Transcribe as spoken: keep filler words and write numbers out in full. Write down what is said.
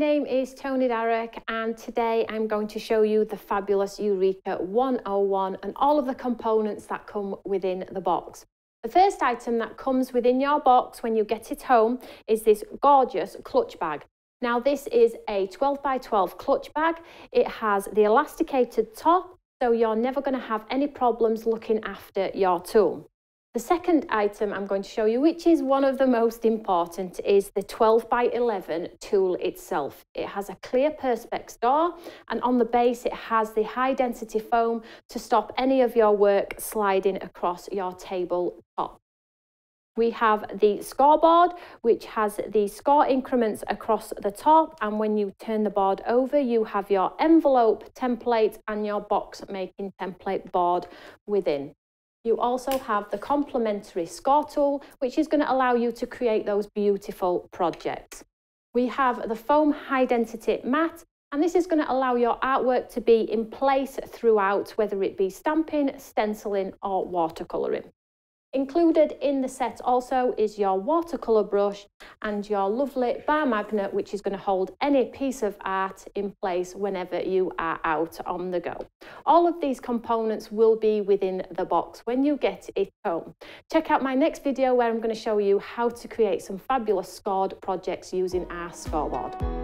name is Toni Darroch, and today I'm going to show you the fabulous Eureka one oh one and all of the components that come within the box. The first item that comes within your box when you get it home is this gorgeous clutch bag. Now this is a twelve by twelve clutch bag. It has the elasticated top, so you're never going to have any problems looking after your tool. The second item I'm going to show you, which is one of the most important, is the twelve by eleven tool itself. It has a clear Perspex door, and on the base it has the high density foam to stop any of your work sliding across your table top. We have the scoreboard, which has the score increments across the top, and when you turn the board over you have your envelope template and your box making template board within. You also have the complementary score tool, which is going to allow you to create those beautiful projects. We have the foam high density mat, and this is going to allow your artwork to be in place throughout, whether it be stamping, stenciling or watercolouring. Included in the set also is your watercolour brush and your lovely bar magnet, which is going to hold any piece of art in place whenever you are out on the go. All of these components will be within the box when you get it home. Check out my next video where I'm going to show you how to create some fabulous scored projects using our scoreboard.